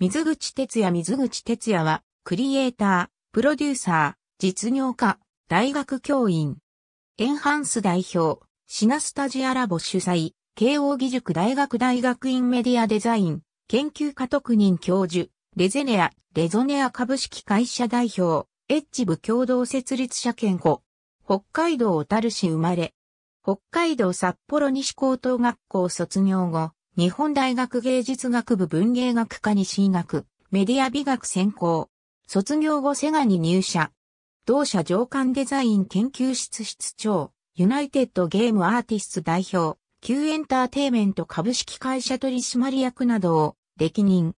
水口哲也は、クリエイター、プロデューサー、実業家、大学教員。エンハンス代表、シナスタジアラボ主催、慶應義塾大学大学院メディアデザイン、研究科特任教授、レゾネア株式会社代表、EDGEof共同設立者兼顧。北海道小樽市生まれ。北海道札幌西高等学校卒業後、日本大学芸術学部文芸学科西医学、メディア美学専攻。卒業後セガに入社。同社上巻デザイン研究室室長、ユナイテッドゲームアーティスト代表、Qエンターテイメント株式会社取締役などを歴任。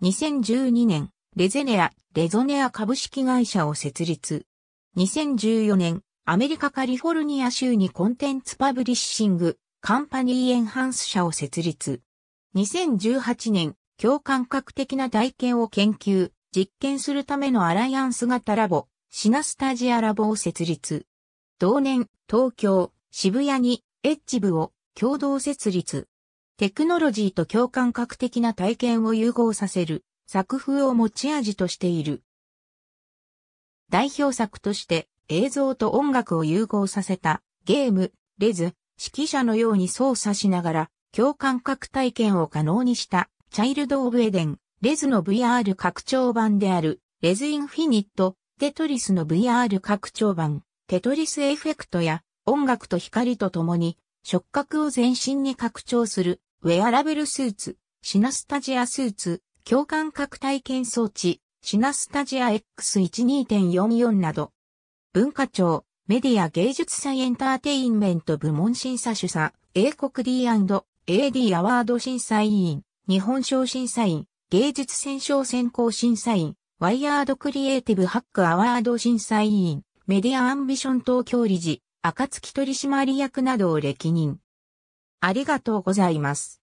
2012年、レゾネア株式会社を設立。2014年、アメリカカリフォルニア州にコンテンツパブリッシング、カンパニーエンハンス社を設立。2018年、共感覚的な体験を研究、実験するためのアライアンス型ラボ、シナスタジアラボを設立。同年、東京、渋谷にEDGEofを共同設立。テクノロジーと共感覚的な体験を融合させる作風を持ち味としている。代表作として映像と音楽を融合させたゲーム、レズ、指揮者のように操作しながら共感覚体験を可能にしたチャイルド・オブ・エデン、レズの VR 拡張版であるレズ・インフィニット、テトリスの VR 拡張版、テトリスエフェクトや音楽と光とともに触覚を全身に拡張するウェアラブルスーツ、シナスタジアスーツ、共感覚体験装置、シナスタジア X12.44 など。文化庁、メディア芸術祭エンターテインメント部門審査主査、英国 D&AD アワード審査委員、日本賞審査員、芸術選奨選考審査員、ワイヤードクリエイティブハックアワード審査委員、メディアアンビション東京理事、暁取締役などを歴任。ありがとうございます。